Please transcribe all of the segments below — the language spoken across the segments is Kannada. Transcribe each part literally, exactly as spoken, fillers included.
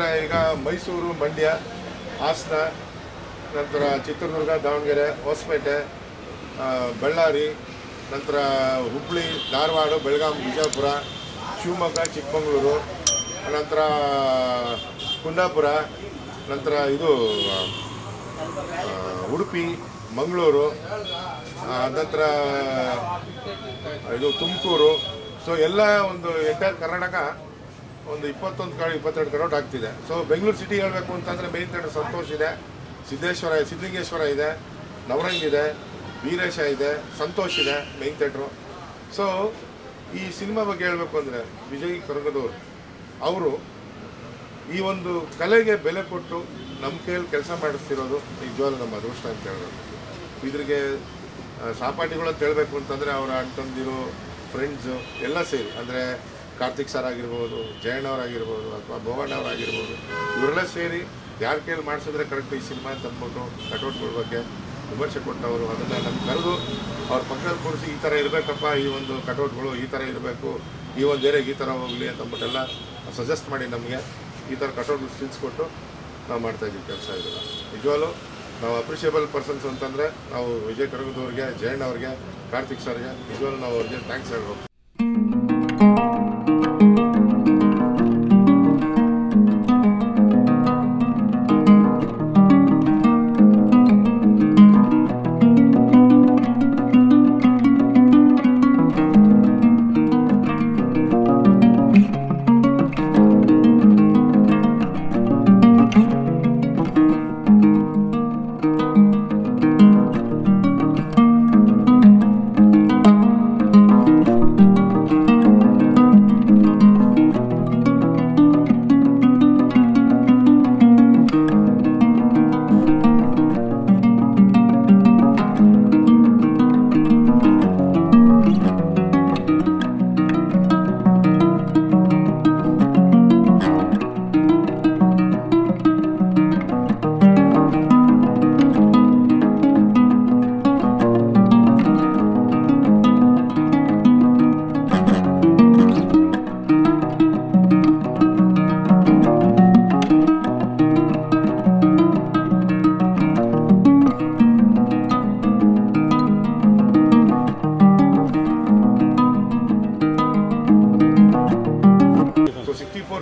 ನಂತರ ಈಗ ಮೈಸೂರು ಮಂಡ್ಯ ಹಾಸನ ನಂತರ ಚಿತ್ರದುರ್ಗ ದಾವಣಗೆರೆ ಹೊಸಪೇಟೆ ಬಳ್ಳಾರಿ ನಂತರ ಹುಬ್ಬಳ್ಳಿ ಧಾರವಾಡ ಬೆಳಗಾವಿ ವಿಜಯಪುರ ಶಿವಮೊಗ್ಗ ಚಿಕ್ಕಮಗಳೂರು ನಂತರ ಕುಂದಾಪುರ ನಂತರ ಇದು ಉಡುಪಿ ಮಂಗಳೂರು ನಂತರ ಇದು ತುಮಕೂರು ಸೊ ಎಲ್ಲ ಒಂದು ಎಂಟೈರ್ ಕರ್ನಾಟಕ ಒಂದು ಇಪ್ಪತ್ತೊಂದು ಕಡೆ ಇಪ್ಪತ್ತೆರಡು ಕಡೆ ಆಗ್ತಿದೆ. ಸೊ ಬೆಂಗಳೂರು ಸಿಟಿ ಹೇಳಬೇಕು ಅಂತಂದರೆ ಮೇನ್ ತಡೆ ಸಂತೋಷ್ ಇದೆ, ಸಿದ್ದೇಶ್ವರ ಸಿದ್ಧಲಿಂಗೇಶ್ವರ ಇದೆ, ನವರಂಗ್ ಇದೆ, ವೀರೇಶ ಇದೆ, ಸಂತೋಷ್ ಇದೆ ಮೇನ್ ಥಿಯೇಟ್ರು. ಸೊ ಈ ಸಿನಿಮಾ ಬಗ್ಗೆ ಹೇಳಬೇಕು ಅಂದರೆ ವಿಜಯ್ ಕರಗದವ್ರು ಅವರು ಈ ಒಂದು ಕಲೆಗೆ ಬೆಲೆ ಕೊಟ್ಟು ನಮ್ಮ ಕೈಯಲ್ಲಿ ಕೆಲಸ ಮಾಡಿಸ್ತಿರೋದು ನಿಜವಾಗ್ಲೂ ನಮ್ಮ ಅದೃಷ್ಟ ಅಂತ ಹೇಳೋದು. ಇದ್ರಿಗೆ ಸಹಪಾಠಿಗಳು ಅಂತ ಹೇಳಬೇಕು ಅಂತಂದರೆ ಅವರ ಅಣ್ಣ ತಂದಿರೋ ಫ್ರೆಂಡ್ಸು ಎಲ್ಲ ಸೇರಿ ಅಂದರೆ ಕಾರ್ತಿಕ್ ಸರ್ ಆಗಿರ್ಬೋದು, ಜಯಣ್ಣವ್ರಾಗಿರ್ಬೋದು ಅಥವಾ ಭವಣ್ಣವ್ರಾಗಿರ್ಬೋದು ಇವರೆಲ್ಲ ಸೇರಿ ಯಾರ ಕೈಯಲ್ಲಿ ಮಾಡಿಸಿದ್ರೆ ಕರೆಕ್ಟ್ ಈ ಸಿನಿಮಾ ಅಂತ ಅಂದ್ಬಿಟ್ಟು ಕಟೌಟ್ಗಳ ಬಗ್ಗೆ ವಿಮರ್ಶೆ ಕೊಟ್ಟವರು ಅದನ್ನು ನಮ್ಗೆ ಕರೆದು ಅವ್ರ ಪಕ್ಕದ ಕೂರಿಸಿ ಈ ಥರ ಇರಬೇಕಪ್ಪ, ಈ ಒಂದು ಕಟೌಟ್ಗಳು ಈ ಥರ ಇರಬೇಕು, ಈ ಒಂದು ಏರಿಯಾಗೆ ಈ ಥರ ಹೋಗಲಿ ಅಂತ ಅಂದ್ಬಿಟ್ಟೆಲ್ಲ ಸಜೆಸ್ಟ್ ಮಾಡಿ ನಮಗೆ ಈ ಥರ ಕಟೌಟ್ಗಳು ತಿಳಿಸ್ಕೊಟ್ಟು ನಾವು ಮಾಡ್ತಾಯಿದ್ದೀವಿ ಕೆಲಸ. ಇದನ್ನು ನಿಜವಾಗ್ಲೂ ನಾವು ಅಪ್ರಿಷಿಯಬಲ್ ಪರ್ಸನ್ಸ್ ಅಂತಂದರೆ ನಾವು ವಿಜಯ್ ಕರಗದವ್ರಿಗೆ, ಜಯಣ್ಣ ಅವ್ರಿಗೆ, ಕಾರ್ತಿಕ್ ಸರ್ಗೆ ನಿಜವಾಗ್ಲೂ ನಾವು ಅವ್ರಿಗೆ ಥ್ಯಾಂಕ್ಸ್ ಹೇಳ್ಬೇಕು.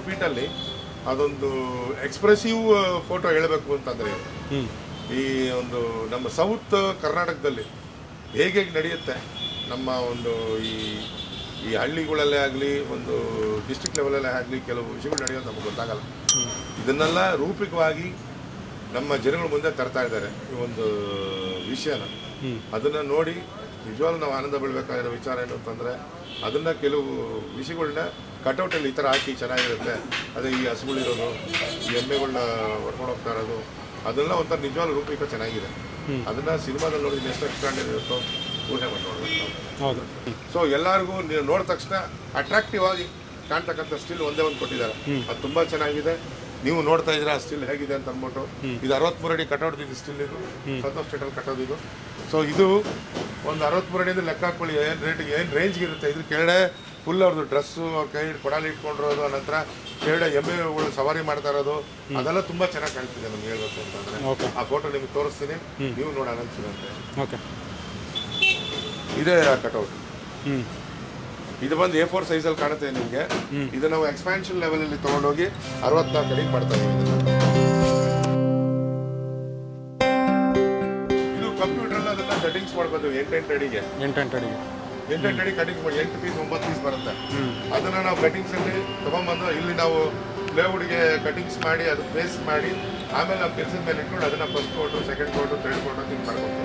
ಫೀಟಲ್ಲಿ ಅದೊಂದು ಎಕ್ಸ್ಪ್ರೆಸಿವ್ ಫೋಟೋ ಹೇಳಬೇಕು ಅಂತಂದರೆ ಈ ಒಂದು ನಮ್ಮ ಸೌತ್ ಕರ್ನಾಟಕದಲ್ಲಿ ಹೇಗೆ ಹೇಗೆ ನಡೆಯುತ್ತೆ ನಮ್ಮ ಒಂದು ಈ ಈ ಹಳ್ಳಿಗಳಲ್ಲೇ ಆಗಲಿ ಒಂದು ಡಿಸ್ಟ್ರಿಕ್ಟ್ ಲೆವೆಲಲ್ಲೇ ಆಗಲಿ ಕೆಲವು ವಿಷಯಗಳು ನಡೆಯೋದು ನಮಗೆ ಗೊತ್ತಾಗಲ್ಲ. ಇದನ್ನೆಲ್ಲ ರೂಪಿಕವಾಗಿ ನಮ್ಮ ಜನಗಳ ಮುಂದೆ ತರ್ತಾ ಇದ್ದಾರೆ ಈ ಒಂದು ವಿಷಯನ. ಅದನ್ನು ನೋಡಿ ನಿಜವಾಗ್ಲೂ ನಾವು ಆನಂದ ಬೀಳಬೇಕಾಗಿರೋ ವಿಚಾರ ಏನು ಅಂತಂದರೆ ಅದನ್ನು ಕೆಲವು ವಿಷಯಗಳನ್ನ ಕಟೌಟಲ್ಲಿ ಈ ಥರ ಹಾಕಿ ಚೆನ್ನಾಗಿರುತ್ತೆ, ಅದೇ ಈ ಹಸುಗಳಿರೋದು, ಈ ಎಮ್ಮೆಗಳನ್ನ ಹೊಡ್ಕೊಂಡು ಹೋಗ್ತಾ ಇರೋದು ಅದೆಲ್ಲ ಒಂಥರ ನಿಜವಾಗ್ಲೂ ರೂಪಿಕ ಚೆನ್ನಾಗಿದೆ. ಅದನ್ನು ಸಿನಿಮಾದಲ್ಲಿ ನೋಡಿದ್ರೆ ಎಷ್ಟು ಎಕ್ಸ್ಟ್ರಾಂಡರಿ ಇರುತ್ತೋ ಊಹೆ ಮಾಡ್ಕೊಳ್ಬೇಕು. ಸೊ ಎಲ್ಲರಿಗೂ ನೋಡಿದ ತಕ್ಷಣ ಅಟ್ರಾಕ್ಟಿವ್ ಆಗಿ ಕಾಣ್ತಕ್ಕಂಥ ಸ್ಟಿಲ್ ಒಂದೇ ಒಂದು ಕೊಟ್ಟಿದ್ದಾರೆ, ಅದು ತುಂಬ ಚೆನ್ನಾಗಿದೆ. ನೀವು ನೋಡ್ತಾ ಇದ್ದೀರಾ ಸ್ಟಿಲ್ ಹೇಗಿದೆ ಅಂತ ಅಂದ್ಬಿಟ್ಟು. ಇದು ಅರವತ್ತ್ಮೂರು ಅಡಿ ಕಟ್ಟೋದಿದ್ದು ಸ್ಟಿಲ್, ಇದು ಸಂತೋಷ್ ಸ್ಟೇಟಲ್ಲಿ ಕಟ್ಟೋದಿದ್ದು. ಸೊ ಇದು ಒಂದು ಅರವತ್ತ್ಮೂರು ಅಡಿಯಿಂದ ಲೆಕ್ಕ ಹಾಕೊಳ್ಳಿ ಏನು ರೇಟಿಗೆ ಏನು ರೇಂಜ್ಗೆ ಇರುತ್ತೆ. ಇದ್ರ ಕೆಳಗಡೆ ಫುಲ್ ಅವ್ರದ್ದು ಡ್ರೆಸ್ಸು, ಅವ್ರ ಕೈ ಕೊಡಲಿ ಇಟ್ಕೊಂಡಿರೋದು, ನಂತರ ಕೆಳಗಡೆ ಎಮ್ಮೆಗಳು ಸವಾರಿ ಮಾಡ್ತಾ ಇರೋದು ಅದೆಲ್ಲ ತುಂಬ ಚೆನ್ನಾಗಿ ಕಾಣ್ತಿದೆ ನಮ್ಗೆ ಹೇಳ್ಬೇಕು ಅಂತಂದರೆ. ಆ ಫೋಟೋ ನಿಮಗೆ ತೋರಿಸ್ತೀನಿ, ನೀವು ನೋಡಿ ಆನಂದ ಸಿಗುತ್ತೆ. ಇದೇ ಕಟೌಟ್, ಇದು ಬಂದು ಎ ಫೋರ್ ಸೈಜಲ್ಲಿ ಕಾಣುತ್ತೆ ನಿಮಗೆ. ಇದು ನಾವು ಎಕ್ಸ್ಪಾನ್ಷನ್ ಲೆವೆಲಲ್ಲಿ ತೊಗೊಂಡೋಗಿ ಅರವತ್ನಾಲ್ಕು ಅಡಿಗೆ ಮಾಡ್ತಾ ಇದ್ದೀವಿ. ಇದು ಕಂಪ್ಯೂಟರಲ್ಲಿ ಅದನ್ನು ಕಟಿಂಗ್ಸ್ ಮಾಡ್ಬೋದು ಎಂಟೆಂಟು ಅಡಿಗೆ ಎಂಟೆಂಟು ಅಡಿಗೆ ಎಂಟೆಂಟು ಅಡಿ ಕಟಿಂಗ್ ಮಾಡಿ ಎಂಟು ಪೀಸ್ ಒಂಬತ್ತು ಪೀಸ್ ಬರುತ್ತೆ. ಅದನ್ನು ನಾವು ಕಟಿಂಗ್ಸಲ್ಲಿ ತೊಗೊಂಬಂದು ಇಲ್ಲಿ ನಾವು ಲೇವುಡ್ಗೆ ಕಟಿಂಗ್ಸ್ ಮಾಡಿ ಅದು ಬೇಸ್ ಮಾಡಿ ಆಮೇಲೆ ನಾವು ಕೆಲಸದ ಮೇಲೆ ಇಟ್ಕೊಂಡು ಅದನ್ನು first coat second coat third coat ತಿಂಗ್ ಮಾಡ್ಬೋದು.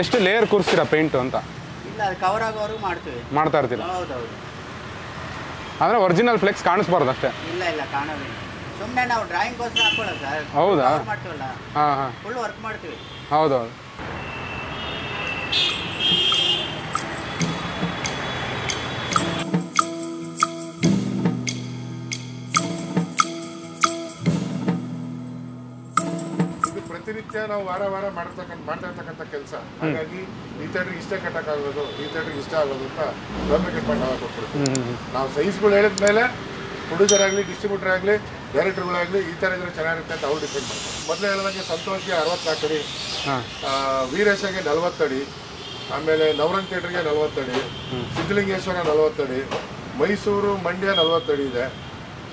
ಎಷ್ಟು ಲೇಯರ್ ಕೂರಿಸ್ತೀರಾ ಪೇಂಟು ಅಂತ? ಇಲ್ಲ, ಅದು ಕವರ್ ಆಗೋವರೆಗೂ ಮಾಡ್ತೀವಿ. ಮಾಡ್ತಾ ಇರ್ತೀರ? ಹೌದು ಹೌದು. ಅಂದರೆ ಒರಿಜಿನಲ್ ಫ್ಲೆಕ್ಸ್ ಕಾಣಿಸ್ಬಾರ್ದು ಅಷ್ಟೇ? ಇಲ್ಲ ಇಲ್ಲ, ಕಾಣೋದಿಲ್ಲ. ಸುಮ್ಮನೆ ನಾವು ಡ್ರಾಯಿಂಗ್ಗೋಸ್ಕರ ಹಾಕ್ಕೊಳ್ಳೋದು ಸರ್. ಹೌದಾ? ಮಾಡ್ತೀವಲ್ಲ. ಹಾಂ ಹಾಂ, ಫುಲ್ ವರ್ಕ್ ಮಾಡ್ತೀವಿ. ಹೌದೌದು. ಪ್ರತಿನಿತ್ಯ ನಾವು ವಾರ ವಾರ ಮಾಡ್ತಕ್ಕಂಥ ಮಾಡ್ತಕ್ಕಂಥ ಕೆಲಸ. ಹಾಗಾಗಿ ಈ ಥೇಟ್ರಿಗೆ ಇಷ್ಟ ಕಟ್ಟಕ್ಕಾಗೋದು, ಈ ಥೇಟ್ರಿಗೆ ಇಷ್ಟ ಆಗೋದು ಅಂತ ಗೌರ್ಮೆಂಟ್ ಬಂಡವಾಳ ಕೊಟ್ಬಿಡ್ತೀವಿ. ನಾವು ಸೈಜ್ಗಳು ಹೇಳಿದ ಮೇಲೆ ಪ್ರೊಡ್ಯೂಸರ್ ಆಗಲಿ, ಡಿಸ್ಟ್ರಿಬ್ಯೂಟರ್ ಆಗಲಿ, ಡೈರೆಕ್ಟರ್ಗಳಾಗಲಿ ಈ ಥರ ಇದ್ರೆ ಚೆನ್ನಾಗಿರುತ್ತೆ ಅಂತ ಅವ್ರು ಡಿಪೆಂಡ್ ಮಾಡ್ತಾರೆ. ಮೊದಲೇ ಹೇಳಿದಂಗೆ ಸಂತೋಷ್ಗೆ ಅರವತ್ನಾಲ್ಕು ಅಡಿ, ವೀರೇಶಗೆ ನಲ್ವತ್ತಡಿ, ಆಮೇಲೆ ನವರಂಗ್ ಥಿಯೇಟ್ರಿಗೆ ನಲ್ವತ್ತಡಿ, ಸಿದ್ಧಲಿಂಗೇಶ್ವರ ನಲ್ವತ್ತಡಿ, ಮೈಸೂರು ಮಂಡ್ಯ ನಲ್ವತ್ತಡಿ ಇದೆ.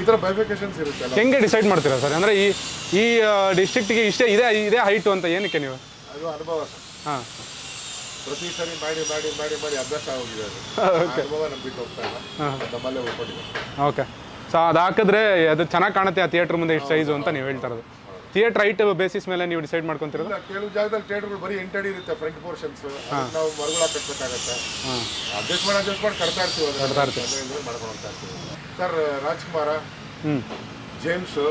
ಈ ಥರ ಬೈಫಿಕೇಶನ್ಸ್ ಇರುತ್ತೆ. ಹೆಂಗೆ ಡಿಸೈಡ್ ಮಾಡ್ತೀರಾ ಸರ್? ಅಂದರೆ ಈ ಈ ಡಿಸ್ಟ್ರಿಕ್ಟಿಗೆ ಇಷ್ಟೇ ಇದೇ ಇದೇ ಹೈಟು ಅಂತ ಏನಕ್ಕೆ ನೀವು? ಅದು ಅನುಭವ ಸರ್. ಹಾಂ, ಪ್ರತಿ ಸರಿ ಮಾಡಿ ಮಾಡಿ ಮಾಡಿ ಮಾಡಿ ಅಭ್ಯಾಸ ಆಗೋಗಿದೆ, ಅದು ಅನುಭವ ನಮ್ಗೆ ಬಿಟ್ಟು ಹೋಗ್ತಾ ಇಲ್ಲ, ನಮ್ಮಲ್ಲೇ ಹೋಗ್ಕೊಂಡಿದೆ. ಓಕೆ, ಸೊ ಅದು ಹಾಕಿದ್ರೆ ಅದು ಚೆನ್ನಾಗಿ ಕಾಣುತ್ತೆ ಆ ಥಿಯೇಟ್ರ್ ಮುಂದೆ ಇಷ್ಟು ಸೈಜು ಅಂತ ನೀವು ಹೇಳ್ತಾ ಇರೋದು. ಥಿಯೇಟರ್ ಐಟ್ ಬೇಸಿಸ್ ಮೇಲೆ ನೀವು ಡಿಸೈಡ್ ಮಾಡ್ಕೊಂತೀರಲ್ಲ? ಕೆಲವು ಜಾಗದಲ್ಲಿ ಥಿಯೇಟರ್ಗಳು ಬರೀ ಎಂಟು ಅಡಿ ಇರುತ್ತೆ ಫ್ರಂಟ್ ಪೋರ್ಷನ್ಸ್, ನಾವು ಮರಗಳು ಕಟ್ಟಬೇಕಾಗತ್ತೆ, ಅಡ್ಜಸ್ಟ್ ಮಾಡಿ ಅಡ್ಜಸ್ಟ್ ಮಾಡಿ ಕಟ್ತಾ ಇರ್ತೀವಿ ಕಟ್ತಾ ಇರ್ತೀವಿ ಮಾಡ್ಕೊಳ್ತಾ ಇರ್ತೀವಿ. ಸರ್ ರಾಜ್ಕುಮಾರ, ಜೇಮ್ಸು,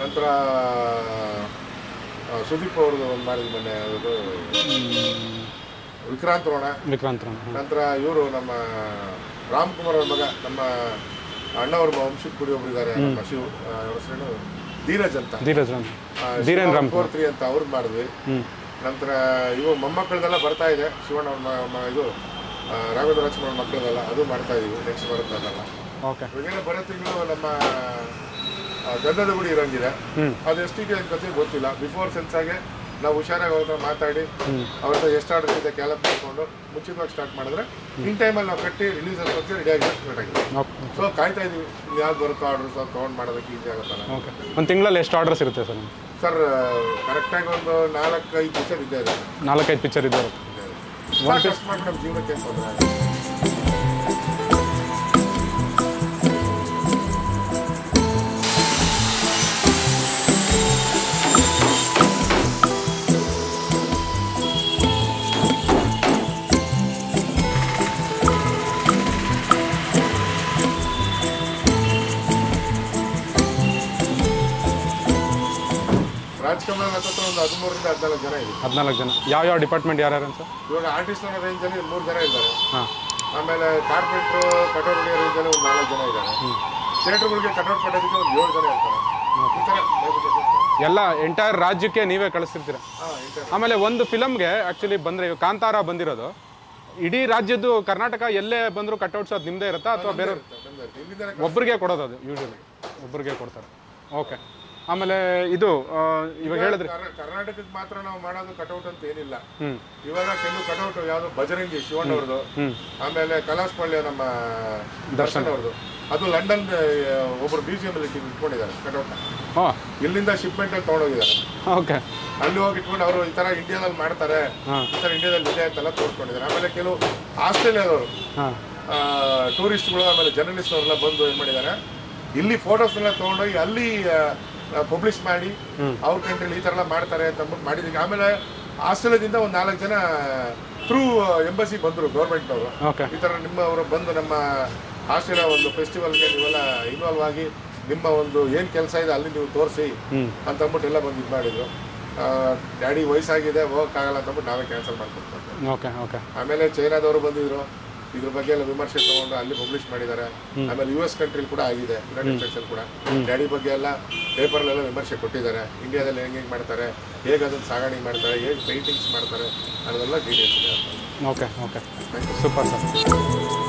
ನಂತರ ಸುದೀಪ್ ಅವ್ರದ್ದು ಒಂದು ಮಾಡಿದ ಮೊನ್ನೆ ಅದು ವಿಕ್ರಾಂತ್ ರೋಣ, ವಿಕ್ರಾಂತ್ ರೋಣ, ನಂತರ ಇವರು ನಮ್ಮ ರಾಮ್ ಕುಮಾರ್ ಅವ್ರ ಮಗ ನಮ್ಮ ಅಣ್ಣವ್ರ ವಂಶಕ್ಕೆ ಕುಡಿ ಒಬ್ಬರಿದ್ದಾರೆ, ನಮ್ಮ ಶಿವ ಹೆಸರೇನು ಧೀರಜ್ ಅಂತ, ಧೀರಜ್ ರಾಮ್ ಫೋರ್ ತ್ರೀ ಅಂತ ಅವ್ರಿಗೆ ಮಾಡಿದ್ವಿ. ನಂತರ ಇವು ಮೊಮ್ಮಕ್ಕಳದೆಲ್ಲ ಬರ್ತಾ ಇದೆ, ಶಿವಣ್ಣ ಅವ್ರ ಇದು ರಾಘವೇಂದ್ರ ರಾಜ್ಕುಮಾರ್ ಮಕ್ಕಳದೆಲ್ಲ ಅದು ಮಾಡ್ತಾ ಇದೀವಿ ನೆಕ್ಸ್ಟ್ ಬರುತ್ತಲ್ಲ. ಓಕೆ, ಇವಾಗೆಲ್ಲ ಬರೋ ತಿಂಗಳು ನಮ್ಮ ಗಂಧದ ಗುಡಿ ಇರೋಂಗಿದೆ, ಅದು ಎಷ್ಟಿಗೆ ಕತೆ ಗೊತ್ತಿಲ್ಲ. ಬಿಫೋರ್ ಸೆನ್ಸಾಗೆ ನಾವು ಹುಷಾರಾಗಿ ಅವ್ರ ಹತ್ರ ಮಾತಾಡಿ ಅವ್ರ ಹತ್ರ ಎಷ್ಟು ಆರ್ಡರ್ ಇದೆ ಕ್ಯಾಲಪ್ ಮಾಡಿಕೊಂಡು ಮುಂಚಿತವಾಗಿ ಸ್ಟಾರ್ಟ್ ಮಾಡಿದ್ರೆ ಇನ್ ಟೈಮಲ್ಲಿ ನಾವು ಕಟ್ಟಿ ರಿಲೀಸ್ ಆಗೋಕ್ಕೆ ರೆಡಿ ಆಗಿರ್ತೀವಿ. ಸೊ ಕಾಯ್ತಾ ಇದೀವಿ ಯಾವ್ದು ಬರುತ್ತೋ ಆರ್ಡರ್ಸ್ ಅವ್ರು ತೊಗೊಂಡು ಮಾಡೋದಕ್ಕೆ ಈಸಿ ಆಗುತ್ತಲ್ಲ. ಒಂದು ತಿಂಗಳಲ್ಲಿ ಎಷ್ಟು ಆರ್ಡರ್ಸ್ ಇರುತ್ತೆ ಸರ್? ಸರ್ ಕರೆಕ್ಟಾಗಿ ಒಂದು ನಾಲ್ಕೈದು ಪಿಕ್ಚರ್ ಇದ್ದೇ ಇದೆ. ನಾಲ್ಕೈದು ಪಿಕ್ಚರ್ ಇದ್ದೇ ಇರುತ್ತೆ ನಮ್ಮ ಜೀವನಕ್ಕೆ ಅಂತ ಬಂದರೆ. ರಾಜ್ಕುಮಾರ್ ಹತ್ರ ಒಂದು ಹದಿಮೂರರಿಂದ ಹದಿನಾಲ್ಕು ಜನ ಇದೆ. ಹದಿನಾಲ್ಕು ಜನ ಯಾವ ಯಾವ ಡಿಪಾರ್ಟ್ಮೆಂಟ್ ಯಾರ್ಯಾರು ಸರ್? ಇವಾಗ ಆರ್ಟಿಸ್ಟ್ ಅನ್ನೋ ರೇಂಜಲ್ಲಿ ಮೂರು ಜನ ಇದ್ದಾರೆ, ಆಮೇಲೆ ಕಾರ್ಪೆಟ್ರು ಕಟೋರ್ ರೇಂಜಲ್ಲಿ ಒಂದು ನಾಲ್ಕು ಜನ ಇದ್ದಾರೆ, ಥಿಯೇಟರ್ಗಳಿಗೆ ಕಟೋರ್ ಕಟ್ಟೋದಕ್ಕೆ ಒಂದು ಏಳು ಜನ ಇರ್ತಾರೆ. ಈ ಥರ ಎಲ್ಲ ಎಂಟೈರ್ ರಾಜ್ಯಕ್ಕೆ ನೀವೇ ಕಳಿಸ್ತಿರ್ತೀರ. ಆಮೇಲೆ ಒಂದು ಫಿಲಮ್ಗೆ ಆ್ಯಕ್ಚುಲಿ ಬಂದರೆ ಕಾಂತಾರ ಬಂದಿರೋದು ಇಡೀ ರಾಜ್ಯದ್ದು, ಕರ್ನಾಟಕ ಎಲ್ಲೇ ಬಂದರೂ ಕಟ್ಔಟ್ಸ್ ಅದು ನಿಮ್ಮದೇ ಇರುತ್ತಾ ಅಥವಾ ಬೇರೆ ಒಬ್ಬರಿಗೆ ಕೊಡೋದು? ಅದು ಯೂಶಲಿ ಒಬ್ಬರಿಗೆ ಕೊಡ್ತಾರೆ. ಓಕೆ, ಆಮೇಲೆ ಇದು ಇವಾಗ ಹೇಳಿದ್ರೆ ಕರ್ನಾಟಕಕ್ಕೆ ಮಾತ್ರ ನಾವು ಮಾಡೋದು ಕಟೌಟ್ ಅಂತ ಏನಿಲ್ಲ. ಇವಾಗ ಕೆಲವು ಕಟೌಟ್ ಯಾವುದು ಬಜರಂಗಿ ಶಿವಣ್ಣ ಅವ್ರದ್ದು, ಆಮೇಲೆ ಕಲಾಶ್ಪಳ್ಳಿ ನಮ್ಮ ದರ್ಶನ್ ಅವ್ರದ್ದು, ಅದು ಲಂಡನ್ ಒಬ್ಬರು ಮ್ಯೂಸಿಯಂ ಅಲ್ಲಿ ಇಟ್ಕೊಂಡಿದ್ದಾರೆ ಕಟೌಟ್, ಇಲ್ಲಿಂದ ಶಿಪ್ಮೆಂಟ್ ಅಲ್ಲಿ ತಗೊಂಡೋಗಿದ್ದಾರೆ, ಅಲ್ಲಿ ಹೋಗಿ ಇಟ್ಕೊಂಡು ಅವರು ಈ ತರ ಇಂಡಿಯಾದಲ್ಲಿ ಮಾಡ್ತಾರೆ, ಈ ತರ ಇಂಡಿಯಾದಲ್ಲಿ ಇದೆ ಅಂತೆಲ್ಲ ತೋರಿಸ್ಕೊಂಡಿದ್ದಾರೆ. ಆಮೇಲೆ ಕೆಲವು ಆಸ್ಟ್ರೇಲಿಯಾದವರು ಟೂರಿಸ್ಟ್ಗಳು ಆಮೇಲೆ ಜರ್ನಲಿಸ್ಟ್ ಅವರೆಲ್ಲ ಬಂದು ಏನ್ ಮಾಡಿದ್ದಾರೆ, ಇಲ್ಲಿ ಫೋಟೋಸ್ನೆಲ್ಲ ತಗೊಂಡೋಗಿ ಅಲ್ಲಿ ಪಬ್ಲಿಷ್ ಮಾಡಿ ಅವ್ರ ಕಂಟ್ರಿಲಿ ಈ ಥರ ಎಲ್ಲ ಮಾಡ್ತಾರೆ ಅಂತ ಅಂದ್ಬಿಟ್ಟು ಮಾಡಿದ್ದೀವಿ. ಆಮೇಲೆ ಆಸ್ಟ್ರೇಲಿಯಾದಿಂದ ಒಂದು ನಾಲ್ಕು ಜನ ಥ್ರೂ ಎಂಬಸಿ ಬಂದರು ಗೌರ್ಮೆಂಟ್ನವರು, ಈ ಥರ ನಿಮ್ಮ ಅವರು ಬಂದು ನಮ್ಮ ಆಸ್ಟ್ರೇಲಿಯಾ ಒಂದು ಫೆಸ್ಟಿವಲ್ಗೆ ನೀವೆಲ್ಲ ಇನ್ವಾಲ್ವ್ ಆಗಿ ನಿಮ್ಮ ಒಂದು ಏನು ಕೆಲಸ ಇದೆ ಅಲ್ಲಿ ನೀವು ತೋರಿಸಿ ಅಂತ ಅಂದ್ಬಿಟ್ಟು ಎಲ್ಲ ಬಂದು ಇದು ಮಾಡಿದರು. ಡ್ಯಾಡಿ ವಯಸ್ಸಾಗಿದೆ ಹೋಗೋಕ್ಕಾಗಲ್ಲ ಅಂತ ಅಂದ್ಬಿಟ್ಟು ನಾವೇ ಕ್ಯಾನ್ಸಲ್ ಮಾಡ್ಕೊಳ್ತೀವಿ. ಓಕೆ ಓಕೆ, ಆಮೇಲೆ ಚೈನಾದವರು ಬಂದಿದ್ದರು, ಇದ್ರ ಬಗ್ಗೆ ಎಲ್ಲ ವಿಮರ್ಶೆ ತಗೊಂಡು ಅಲ್ಲಿ ಪಬ್ಲಿಷ್ ಮಾಡಿದ್ದಾರೆ. ಆಮೇಲೆ ಯು ಎಸ್ ಕಂಟ್ರಿಲಿ ಕೂಡ ಆಗಿದೆ, ಯುನೈಟೆಡ್ ಸ್ಟೇಟ್ಸಲ್ಲಿ ಕೂಡ ಡ್ಯಾಡಿ ಬಗ್ಗೆ ಎಲ್ಲ ಪೇಪರ್ಲೆಲ್ಲ ವಿಮರ್ಶೆ ಕೊಟ್ಟಿದ್ದಾರೆ, ಇಂಡಿಯಾದಲ್ಲಿ ಹೆಂಗೆ ಹೆಂಗೆ ಮಾಡ್ತಾರೆ, ಹೇಗೆ ಅದನ್ನು ಸಾಗಾಣಿಕೆ ಮಾಡ್ತಾರೆ, ಹೇಗೆ ಪೇಂಟಿಂಗ್ಸ್ ಮಾಡ್ತಾರೆ ಅನ್ನೋದೆಲ್ಲ ಡೀಟೇಲ್ಸ್ ಇದೆ. Okay okay, thank you, super sir.